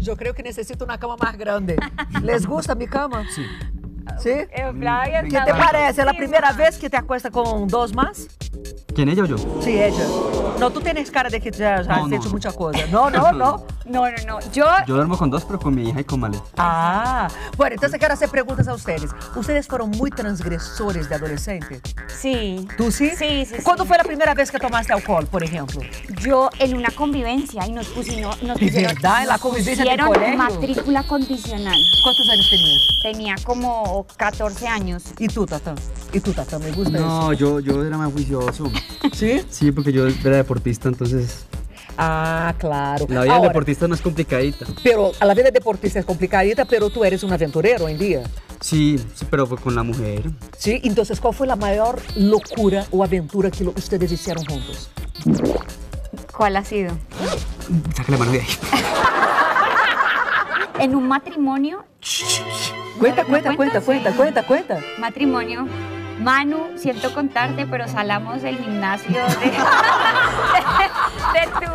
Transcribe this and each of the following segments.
Yo creo que necesito una cama más grande. ¿Les gusta mi cama? Sí. ¿Sí? ¿Qué te parece? ¿Es la primera vez que te acuestas con dos más? ¿Quién, ella o yo? Sí, ella. No, tú tienes cara de que ya has hecho mucha cosa. No. Yo duermo con dos, pero con mi hija y con Maleja. Ah, bueno, entonces quiero hacer preguntas a ustedes. ¿Ustedes fueron muy transgresores de adolescente? Sí. ¿Tú sí? Sí. ¿Cuándo fue la primera vez que tomaste alcohol, por ejemplo? Yo en una convivencia y nos pusieron... ¿Verdad? ¿En la convivencia del colegio? Matrícula condicional. ¿Cuántos años tenías? Tenía como 14 años. ¿Y tú, Tatán? ¿Me gusta eso? No, yo era más juicioso. ¿Sí? Sí, porque yo era deportista, entonces... Ah, claro. La vida deportista no es complicadita. Pero a la vida deportista es complicadita, pero tú eres un aventurero hoy en día. Sí, pero fue con la mujer. Sí, entonces, ¿cuál fue la mayor locura o aventura que ustedes hicieron juntos? ¿Cuál ha sido? Sácale la mano de ahí. En un matrimonio... Cuenta. Matrimonio. Manu, siento contarte, pero salamos el gimnasio de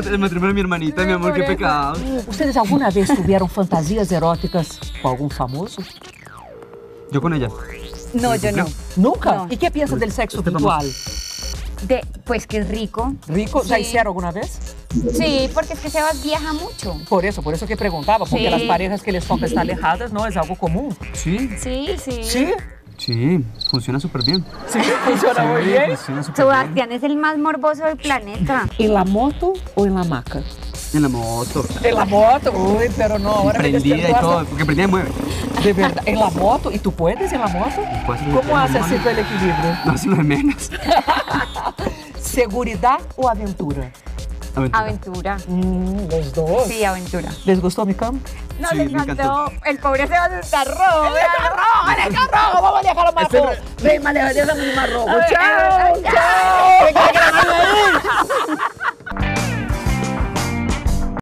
tu... El matrimonio de mi hermanita, mi amor, qué pecado. ¿Ustedes alguna vez tuvieron fantasías eróticas con algún famoso? Yo con ella. No, yo no. ¿Nunca? No. ¿Y qué piensas del sexo virtual? Pues que es rico. ¿Rico? ¿Ya hicieron alguna vez? Sí, porque es que Sebas viaja mucho. Por eso que preguntaba, porque las parejas que les toca estar alejadas no es algo común. Sí. Sí, funciona súper bien. Sí, funciona muy bien. Sebastián es el más morboso del planeta. ¿En la moto o en la hamaca? En la moto. En la moto, uy, pero no, ahora prendida y todo, porque prendida y mueve. De verdad, en la moto, ¿y tú puedes en la moto? ¿Cómo haces así el equilibrio? No, si no es menos. ¿Seguridad o aventura? Aventura. ¿Los dos? Sí, aventura. ¿Les gustó mi cama? No, sí, les encantó. El pobre se va a estar rojo. ¡Vamos a dejarlo más rojo! Ven, Maleja, déjame más rojo. ¡Chao!